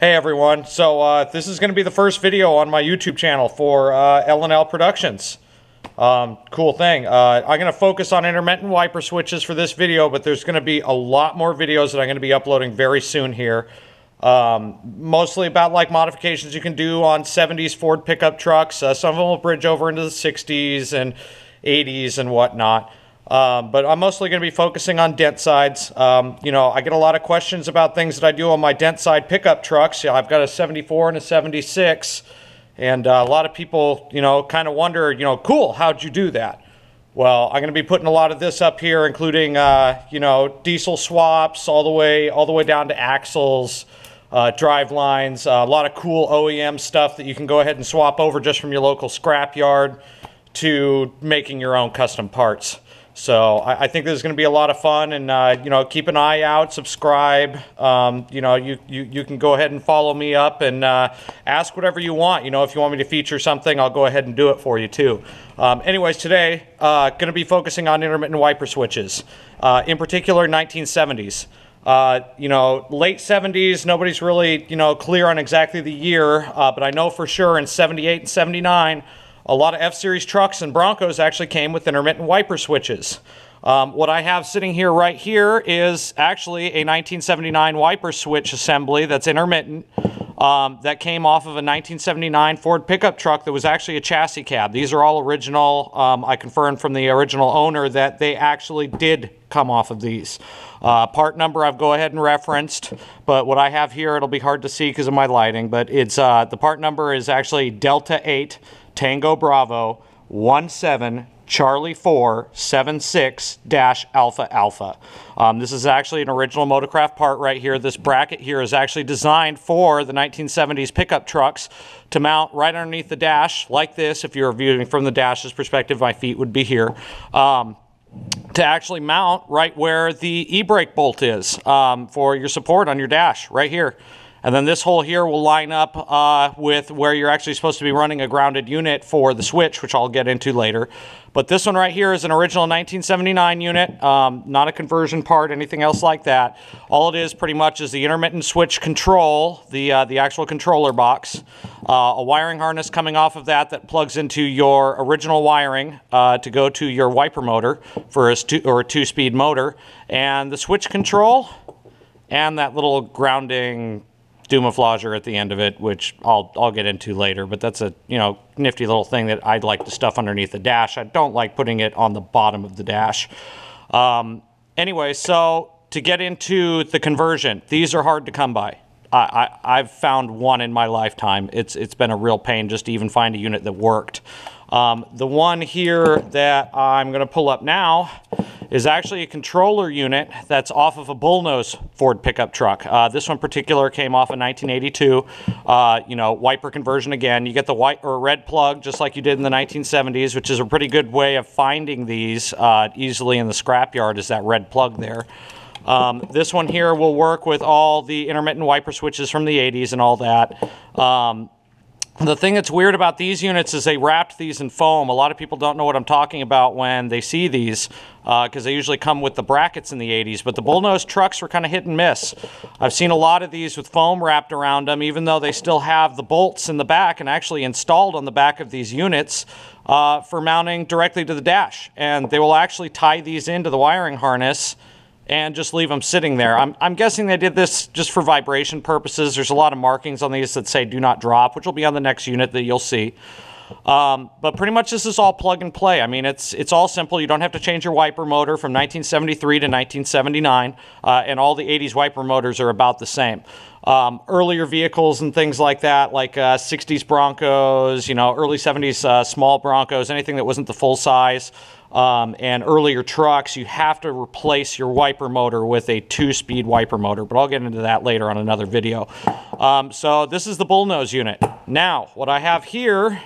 Hey everyone, so this is going to be the first video on my YouTube channel for LNL Productions. Cool thing. I'm going to focus on intermittent wiper switches for this video, but there's going to be a lot more videos that I'm going to be uploading very soon here. Mostly about like modifications you can do on 70s Ford pickup trucks. Some of them will bridge over into the 60s and 80s and whatnot. But I'm mostly going to be focusing on Dentsides. You know, I get a lot of questions about things that I do on my Dentside pickup trucks. Yeah, I've got a 74 and a 76, and a lot of people, you know, kind of wonder, you know, cool, how'd you do that? Well, I'm going to be putting a lot of this up here, including, you know, diesel swaps all the way down to axles, drive lines, a lot of cool OEM stuff that you can go ahead and swap over just from your local scrap yard to making your own custom parts. So I think there's going to be a lot of fun, and you know, keep an eye out, subscribe. You know, you can go ahead and follow me up and ask whatever you want. You know, if you want me to feature something, I'll go ahead and do it for you too. Anyways, today going to be focusing on intermittent wiper switches, in particular 1970s. You know, late 70s, nobody's really, you know, clear on exactly the year, but I know for sure in 78 and 79. A lot of F-Series trucks and Broncos actually came with intermittent wiper switches. What I have sitting here right here is actually a 1979 wiper switch assembly that's intermittent, that came off of a 1979 Ford pickup truck that was actually a chassis cab. These are all original. I confirmed from the original owner that they actually did come off of these. Part number I've go ahead and referenced, but what I have here, it'll be hard to see because of my lighting, but it's the part number is actually Delta 8. Tango Bravo 17 Charlie 4 76 dash Alpha Alpha. This is actually an original Motocraft part right here. This bracket here is actually designed for the 1970s pickup trucks to mount right underneath the dash like this. If you're viewing from the dash's perspective, my feet would be here. To actually mount right where the e-brake bolt is, for your support on your dash right here. And then this hole here will line up with where you're actually supposed to be running a grounded unit for the switch, which I'll get into later. But this one right here is an original 1979 unit, not a conversion part, anything else like that. All it is pretty much is the intermittent switch control, the actual controller box, a wiring harness coming off of that that plugs into your original wiring to go to your wiper motor for a two-speed motor, and the switch control, and that little grounding Dumaflager at the end of it, which I'll get into later, but that's a, you know, nifty little thing that I'd like to stuff underneath the dash. I don't like putting it on the bottom of the dash. Anyway, so to get into the conversion, these are hard to come by. I've found one in my lifetime. It's been a real pain just to even find a unit that worked. The one here that I'm going to pull up now is actually a controller unit that's off of a Bullnose Ford pickup truck. This one in particular came off in 1982. You know, wiper conversion again. You get the white or red plug just like you did in the 1970s, which is a pretty good way of finding these easily in the scrapyard, is that red plug there. This one here will work with all the intermittent wiper switches from the 80s and all that. The thing that's weird about these units is they wrapped these in foam. A lot of people don't know what I'm talking about when they see these, because they usually come with the brackets in the 80s, but the Bullnose trucks were kind of hit and miss. I've seen a lot of these with foam wrapped around them, even though they still have the bolts in the back and actually installed on the back of these units for mounting directly to the dash. And they will actually tie these into the wiring harness and just leave them sitting there. I'm guessing they did this just for vibration purposes. There's a lot of markings on these that say do not drop, which will be on the next unit that you'll see. But pretty much this is all plug and play. I mean, it's all simple. You don't have to change your wiper motor from 1973 to 1979, and all the 80s wiper motors are about the same. Earlier vehicles and things like that, like 60s Broncos, you know, early 70s small Broncos, anything that wasn't the full size, and earlier trucks, you have to replace your wiper motor with a two-speed wiper motor, but I'll get into that later on another video. So this is the Bullnose unit. Now, what I have here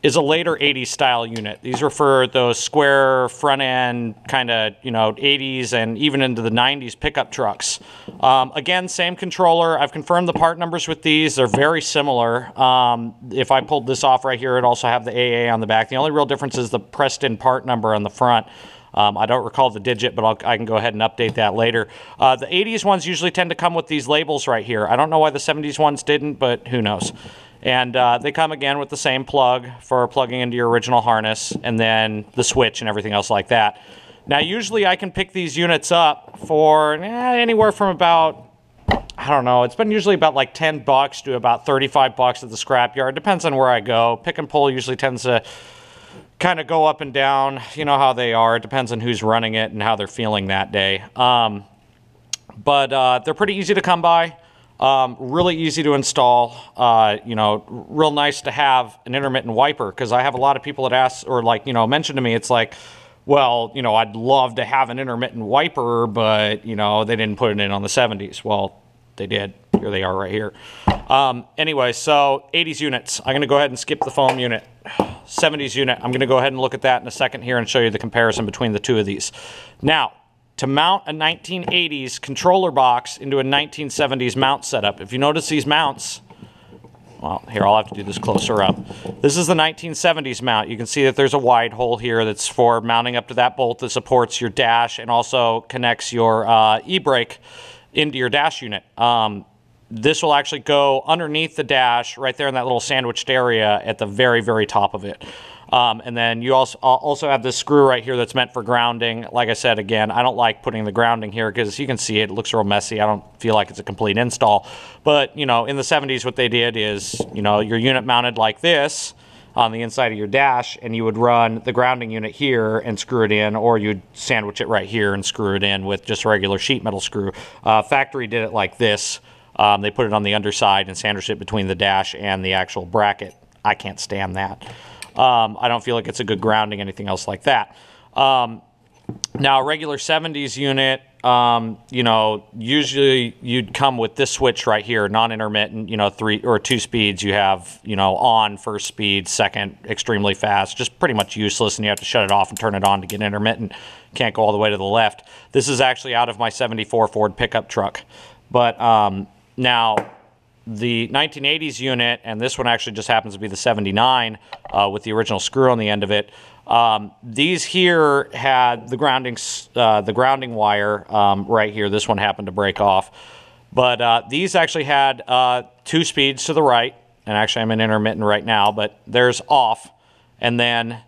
is a later 80s style unit. These were for those square front end kind of, you know, 80s and even into the 90s pickup trucks. Again, same controller. I've confirmed the part numbers with these. They're very similar. If I pulled this off right here, it'd also have the AA on the back. The only real difference is the pressed in part number on the front. I don't recall the digit, but I can go ahead and update that later. The 80s ones usually tend to come with these labels right here. I don't know why the 70s ones didn't, but who knows. And they come again with the same plug for plugging into your original harness, and then the switch and everything else like that. Now, usually I can pick these units up for anywhere from about, I don't know, it's been usually about like $10 to about $35 at the scrapyard. Depends on where I go. Pick and pull usually tends to kind of go up and down. You know how they are. It depends on who's running it and how they're feeling that day. But they're pretty easy to come by. Really easy to install, you know, real nice to have an intermittent wiper, because I have a lot of people that ask, or like, you know, mention to me, it's like, well, you know, I'd love to have an intermittent wiper, but, you know, they didn't put it in on the 70s. Well, they did. Here they are right here. Anyway, so 80s units. I'm going to go ahead and skip the foam unit. 70s unit. I'm going to go ahead and look at that in a second here and show you the comparison between the two of these. Now, to mount a 1980s controller box into a 1970s mount setup. If you notice these mounts, well, here, I'll have to do this closer up. This is the 1970s mount. You can see that there's a wide hole here that's for mounting up to that bolt that supports your dash and also connects your e-brake into your dash unit. This will actually go underneath the dash right there in that little sandwiched area at the very, very top of it. And then you also have this screw right here that's meant for grounding. Like I said, again, I don't like putting the grounding here because you can see it looks real messy. I don't feel like it's a complete install. But, you know, in the 70s, what they did is, you know, your unit mounted like this on the inside of your dash, and you would run the grounding unit here and screw it in, or you'd sandwich it right here and screw it in with just a regular sheet metal screw. Factory did it like this. They put it on the underside and sandwiched it between the dash and the actual bracket. I can't stand that. I don't feel like it's a good grounding, anything else like that. Now, a regular 70s unit, you know, usually you'd come with this switch right here, non-intermittent, you know, 3 or 2 speeds. You have, you know, on first speed, second, extremely fast, just pretty much useless, and you have to shut it off and turn it on to get intermittent. Can't go all the way to the left. This is actually out of my 74 Ford pickup truck. But now, the 1980s unit, and this one actually just happens to be the 79 with the original screw on the end of it. These here had the grounding wire right here. This one happened to break off. But these actually had 2 speeds to the right. And actually, I'm in intermittent right now, but there's off. And then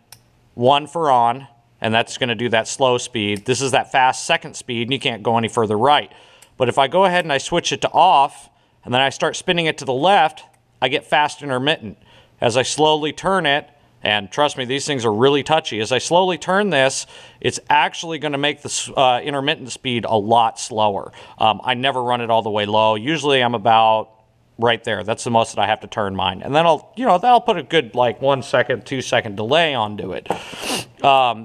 1 for on, and that's going to do that slow speed. This is that fast second speed, and you can't go any further right. But if I go ahead and I switch it to off, and then I start spinning it to the left, I get fast intermittent. As I slowly turn it, and trust me, these things are really touchy. As I slowly turn this, it's actually going to make the intermittent speed a lot slower. I never run it all the way low. Usually I'm about right there. That's the most that I have to turn mine. And then I'll, you know, that'll put a good like 1 second, 2 second delay onto it.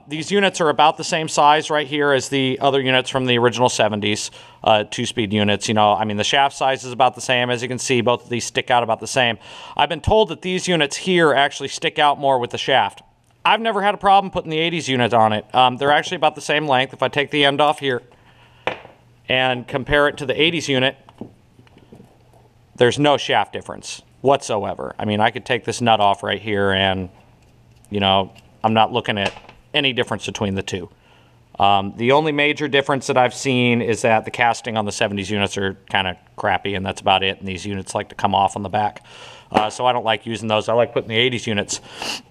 These units are about the same size right here as the other units from the original 70s, 2-speed units. You know, I mean, the shaft size is about the same. As you can see, both of these stick out about the same. I've been told that these units here actually stick out more with the shaft. I've never had a problem putting the 80s unit on it. They're actually about the same length. If I take the end off here and compare it to the 80s unit, there's no shaft difference whatsoever. I mean, I could take this nut off right here and, you know, I'm not looking at any difference between the two. The only major difference that I've seen is that the casting on the 70s units are kind of crappy, and that's about it. And these units like to come off on the back. So I don't like using those. I like putting the 80s units.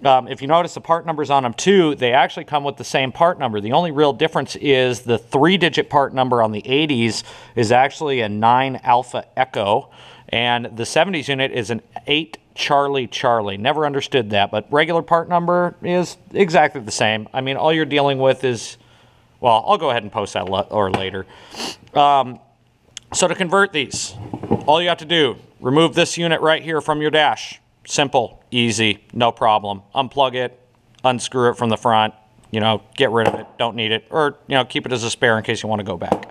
If you notice the part numbers on them too, they actually come with the same part number. The only real difference is the 3-digit part number on the 80s is actually a 9 Alpha Echo. And the 70s unit is an 8 Charlie Charlie. Never understood that, but regular part number is exactly the same. I mean, all you're dealing with is, well, I'll go ahead and post that or later. So to convert these, all you have to do, remove this unit right here from your dash. Simple, easy, no problem. Unplug it, unscrew it from the front, you know, get rid of it, don't need it, or, you know, keep it as a spare in case you want to go back.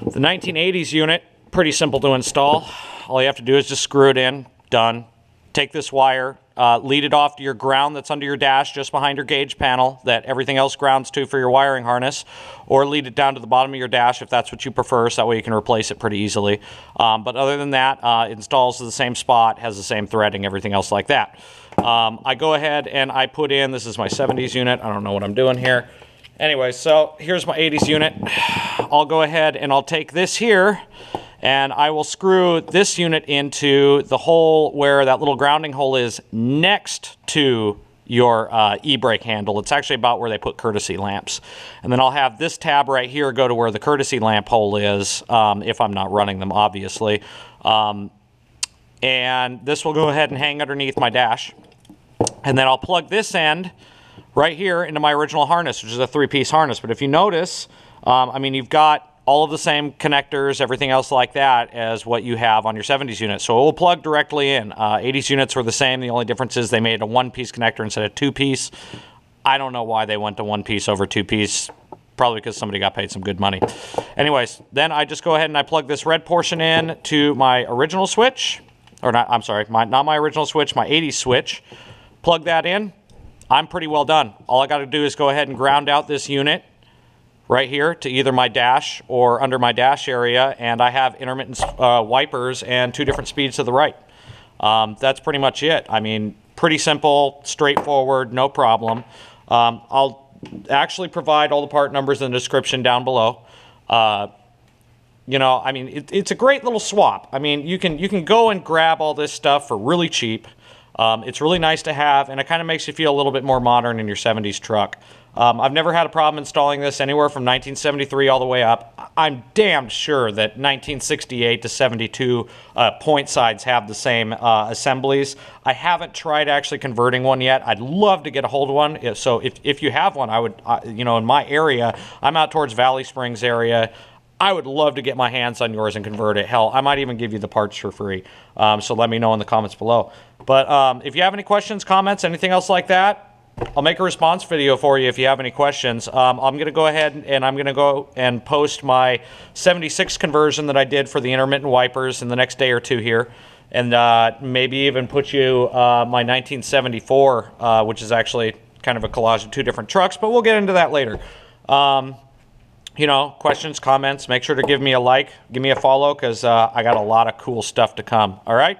The 1980s unit, pretty simple to install. All you have to do is just screw it in, done. Take this wire, lead it off to your ground that's under your dash just behind your gauge panel that everything else grounds to for your wiring harness, or lead it down to the bottom of your dash if that's what you prefer, so that way you can replace it pretty easily. But other than that, it installs to the same spot, has the same threading, everything else like that. I go ahead and I put in, this is my 70s unit, I don't know what I'm doing here. Anyway, so here's my 80s unit. I'll go ahead and I'll take this here and I will screw this unit into the hole where that little grounding hole is next to your e-brake handle. It's actually about where they put courtesy lamps. And then I'll have this tab right here go to where the courtesy lamp hole is, if I'm not running them, obviously. And this will go ahead and hang underneath my dash. And then I'll plug this end right here into my original harness, which is a three-piece harness. But if you notice, I mean, you've got all of the same connectors, everything else like that, as what you have on your 70s unit. So it will plug directly in. 80s units were the same. The only difference is they made a one-piece connector instead of two-piece. I don't know why they went to one-piece over two-piece. Probably because somebody got paid some good money. Anyways, then I just go ahead and I plug this red portion in to my original switch. Or not, I'm sorry, not my original switch, my 80s switch. Plug that in. I'm pretty well done. All I got to do is go ahead and ground out this unit right here to either my dash or under my dash area, and I have intermittent wipers and two different speeds to the right. That's pretty much it. I mean, pretty simple, straightforward, no problem. I'll actually provide all the part numbers in the description down below. You know, I mean, it's a great little swap. I mean, you can go and grab all this stuff for really cheap. It's really nice to have, and it kind of makes you feel a little bit more modern in your 70s truck. I've never had a problem installing this anywhere from 1973 all the way up. I'm damned sure that 1968 to 72 point sides have the same assemblies. I haven't tried actually converting one yet. I'd love to get a hold of one. So if you have one, I would, you know, in my area, I'm out towards Valley Springs area. I would love to get my hands on yours and convert it. Hell, I might even give you the parts for free. So let me know in the comments below. But if you have any questions, comments, anything else like that, I'll make a response video for you if you have any questions. I'm going to go ahead and I'm going to go and post my 76 conversion that I did for the intermittent wipers in the next day or two here. And maybe even put you my 1974, which is actually kind of a collage of two different trucks, but we'll get into that later. You know, questions, comments, make sure to give me a like, give me a follow, because I got a lot of cool stuff to come. All right?